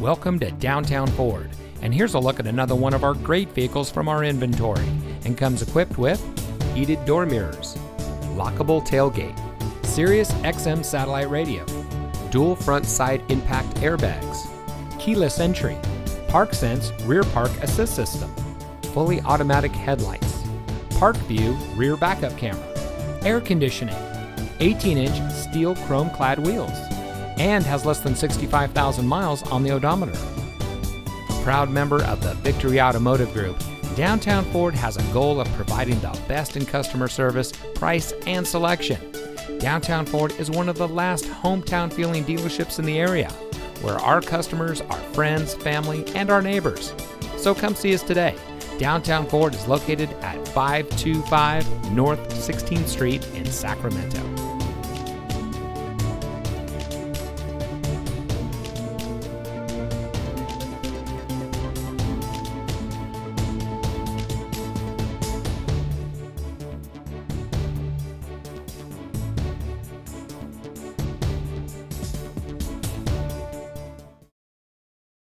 Welcome to Downtown Ford, and here's a look at another one of our great vehicles from our inventory, and comes equipped with heated door mirrors, lockable tailgate, Sirius XM satellite radio, dual front side impact airbags, keyless entry, ParkSense rear park assist system, fully automatic headlights, ParkView rear backup camera, air conditioning, 18-inch steel chrome clad wheels, and has less than 65,000 miles on the odometer. A proud member of the Victory Automotive Group, Downtown Ford has a goal of providing the best in customer service, price, and selection. Downtown Ford is one of the last hometown-feeling dealerships in the area, where our customers are friends, family, and our neighbors. So come see us today. Downtown Ford is located at 525 North 16th Street in Sacramento.